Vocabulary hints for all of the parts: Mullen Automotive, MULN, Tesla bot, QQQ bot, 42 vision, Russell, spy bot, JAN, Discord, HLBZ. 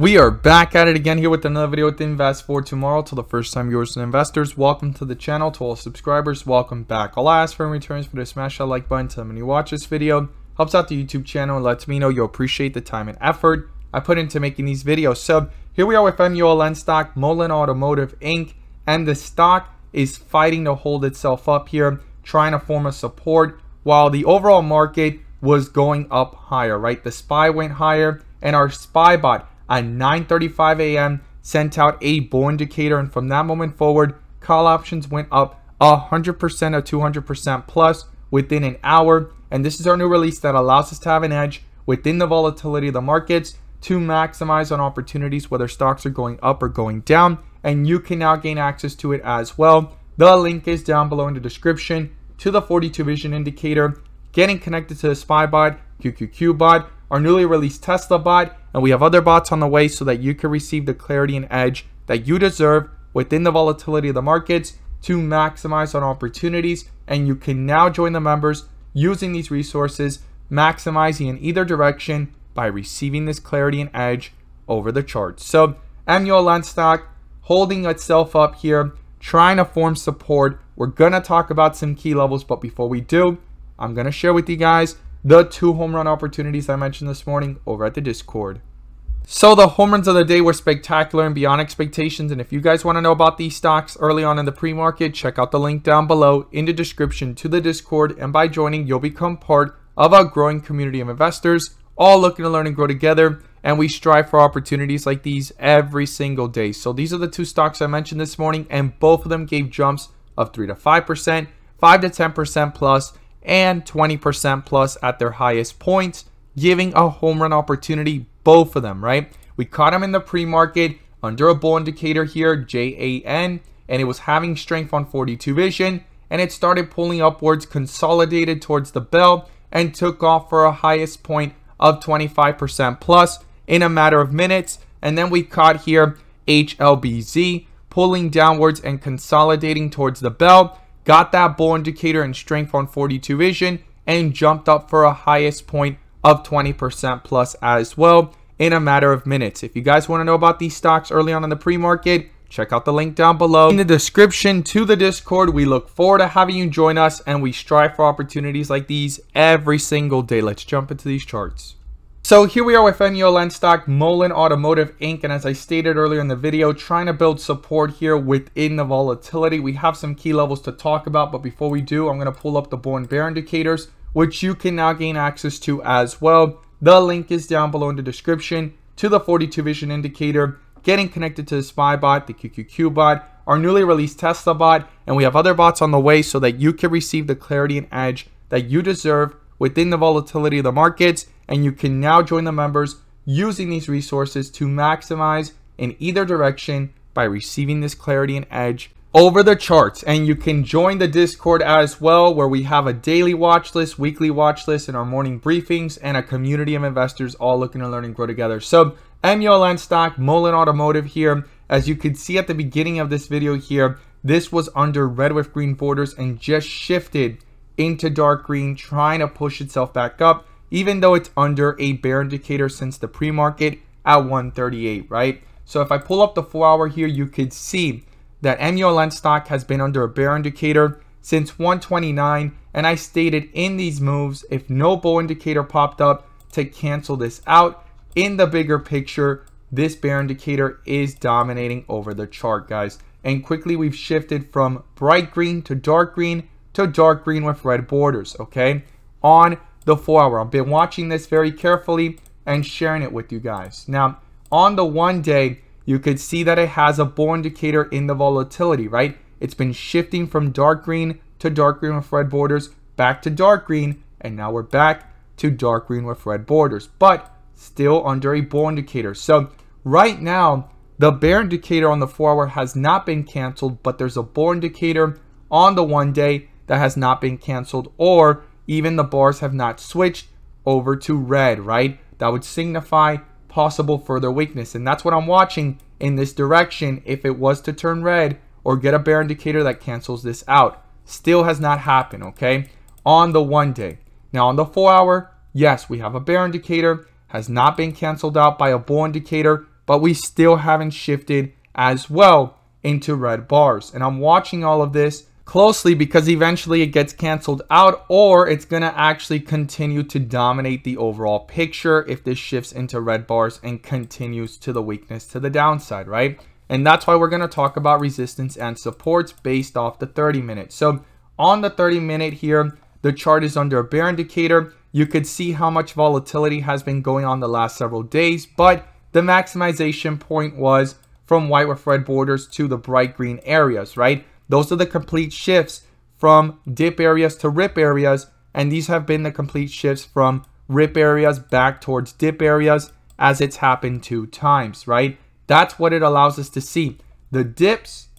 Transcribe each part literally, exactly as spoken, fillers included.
We are back at it again here with another video with Invest for Tomorrow. To the first time viewers and investors, welcome to the channel. To all subscribers, welcome back. All I ask for in return is for you to smash that like button. Tell me you watch this video, helps out the YouTube channel and lets me know you appreciate the time and effort I put into making these videos. So here we are with M U L N stock, Mullen Automotive Incorporated, and the stock is fighting to hold itself up here, trying to form a support while the overall market was going up higher, right? The SPY went higher, and our SPY bot at nine thirty-five a m sent out a bull indicator, and from that moment forward call options went up one hundred percent or two hundred percent plus within an hour. And this is our new release that allows us to have an edge within the volatility of the markets to maximize on opportunities, whether stocks are going up or going down, and you can now gain access to it as well. The link is down below in the description to the forty-two vision indicator, getting connected to the SPY bot, Q Q Q bot, our newly released Tesla bot, and we have other bots on the way so that you can receive the clarity and edge that you deserve within the volatility of the markets to maximize on opportunities. And you can now join the members using these resources, maximizing in either direction by receiving this clarity and edge over the charts. So M U L N stock holding itself up here, trying to form support. We're gonna talk about some key levels, but before we do, I'm gonna share with you guys the two home run opportunities I mentioned this morning over at the Discord. So the home runs of the day were spectacular and beyond expectations, and if you guys want to know about these stocks early on in the pre-market, check out the link down below in the description to the Discord, and by joining you'll become part of a growing community of investors all looking to learn and grow together, and we strive for opportunities like these every single day. So these are the two stocks I mentioned this morning, and both of them gave jumps of three to five percent, five to ten percent plus, and twenty percent plus at their highest points, giving a home run opportunity, both of them, right? We caught them in the pre-market under a bull indicator here, J A N, and it was having strength on forty-two vision, and it started pulling upwards, consolidated towards the bell, and took off for a highest point of twenty-five percent plus in a matter of minutes. And then we caught here H L B Z pulling downwards and consolidating towards the bell, got that bull indicator and strength on forty-two vision, and jumped up for a highest point of twenty percent plus as well in a matter of minutes. If you guys want to know about these stocks early on in the pre-market, check out the link down below in the description to the Discord. We look forward to having you join us, and we strive for opportunities like these every single day. Let's jump into these charts. So here we are with M U L N stock, Mullen Automotive Incorporated, and as I stated earlier in the video, trying to build support here within the volatility. We have some key levels to talk about, but before we do, I'm going to pull up the bull and bear indicators, which you can now gain access to as well. The link is down below in the description to the forty-two vision indicator, getting connected to the SPY bot, the Q Q Q bot, our newly released Tesla bot, and we have other bots on the way so that you can receive the clarity and edge that you deserve within the volatility of the markets, and you can now join the members using these resources to maximize in either direction by receiving this clarity and edge over the charts. And you can join the Discord as well, where we have a daily watch list, weekly watch list, and our morning briefings, and a community of investors all looking to learn and grow together. So M U L N stock, Mullen Automotive here, as you can see at the beginning of this video here, this was under red with green borders and just shifted into dark green, trying to push itself back up, even though it's under a bear indicator since the pre-market at one thirty-eight, right? So if I pull up the four hour here, you could see that M U L N stock has been under a bear indicator since one twenty-nine, and I stated in these moves, if no bull indicator popped up to cancel this out, in the bigger picture, this bear indicator is dominating over the chart, guys. And quickly we've shifted from bright green to dark green to dark green with red borders, okay, on the four hour. I've been watching this very carefully and sharing it with you guys. Now on the one day, you could see that it has a bull indicator in the volatility, right? It's been shifting from dark green to dark green with red borders, back to dark green, and now we're back to dark green with red borders, but still under a bull indicator. So right now the bear indicator on the four hour has not been canceled, but there's a bull indicator on the one day that has not been canceled, or even the bars have not switched over to red, right? That would signify possible further weakness, and that's what I'm watching in this direction. If it was to turn red or get a bear indicator that cancels this out, still has not happened, okay, on the one day. Now on the four hour, yes, we have a bear indicator, has not been canceled out by a bull indicator, but we still haven't shifted as well into red bars. And I'm watching all of this closely because eventually it gets canceled out, or it's going to actually continue to dominate the overall picture if this shifts into red bars and continues to the weakness to the downside, right? And that's why we're going to talk about resistance and supports based off the thirty minute. So on the thirty minute here, the chart is under a bear indicator. You could see how much volatility has been going on the last several days, but the maximization point was from white with red borders to the bright green areas, right? Those are the complete shifts from dip areas to rip areas, and these have been the complete shifts from rip areas back towards dip areas, as it's happened two times, right? That's what it allows us to see. The dips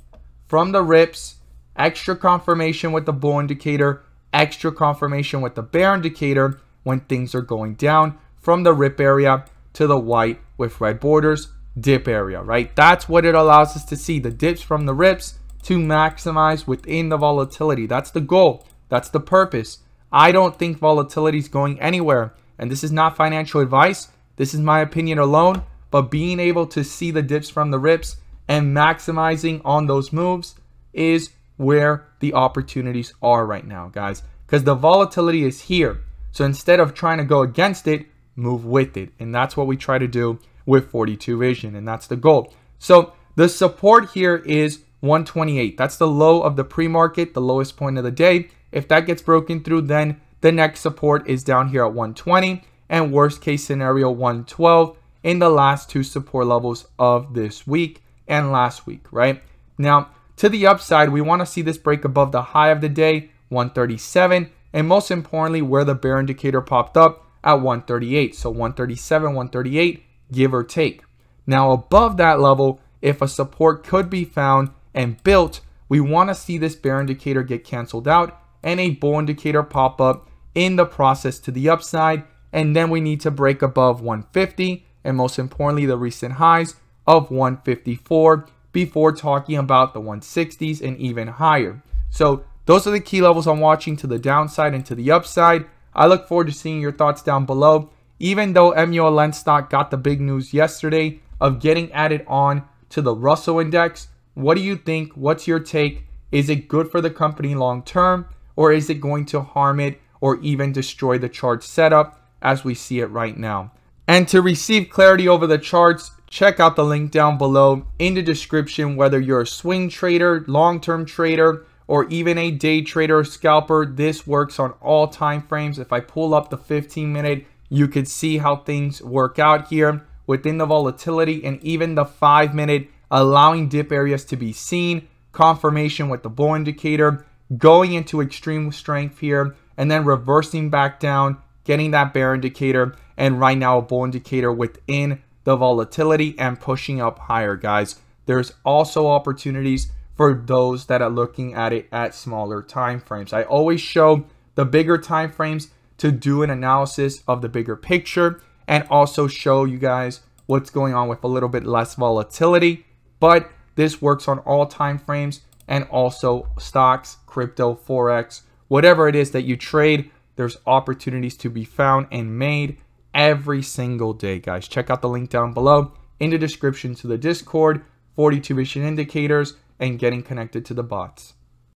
from the rips, extra confirmation with the bull indicator, extra confirmation with the bear indicator when things are going down from the rip area to the white with red borders dip area, right? That's what it allows us to see, the dips from the rips to maximize within the volatility. That's the goal, that's the purpose. I don't think volatility is going anywhere, and this is not financial advice, this is my opinion alone, but being able to see the dips from the rips and maximizing on those moves is where the opportunities are right now, guys, because the volatility is here. So instead of trying to go against it, move with it, and that's what we try to do with forty-two vision, and that's the goal. So the support here is one twenty-eight. That's the low of the pre-market, the lowest point of the day. If that gets broken through, then the next support is down here at one twenty, and worst case scenario one twelve in the last two support levels of this week and last week, right? Now to the upside, we want to see this break above the high of the day, one thirty-seven, and most importantly where the bear indicator popped up at one thirty-eight. So one thirty-seven, one thirty-eight, give or take. Now above that level, if a support could be found and built, we want to see this bear indicator get canceled out and a bull indicator pop up in the process to the upside, and then we need to break above one fifty and most importantly the recent highs of one fifty-four before talking about the one sixties and even higher. So those are the key levels I'm watching to the downside and to the upside. I look forward to seeing your thoughts down below. Even though M U L N stock got the big news yesterday of getting added on to the Russell index, what do you think? What's your take? Is it good for the company long term, or is it going to harm it or even destroy the chart setup as we see it right now? And to receive clarity over the charts, check out the link down below in the description. Whether you're a swing trader, long-term trader, or even a day trader or scalper, this works on all time frames. If I pull up the fifteen minute, you could see how things work out here within the volatility, and even the five minute, allowing dip areas to be seen, confirmation with the bull indicator, going into extreme strength here, and then reversing back down, getting that bear indicator, and right now a bull indicator within the volatility and pushing up higher, guys. There's also opportunities for those that are looking at it at smaller time frames. I always show the bigger time frames to do an analysis of the bigger picture and also show you guys what's going on with a little bit less volatility, but this works on all time frames and also stocks, crypto, forex, whatever it is that you trade. There's opportunities to be found and made every single day, guys. Check out the link down below in the description to the Discord, forty-two vision indicators, and getting connected to the bots.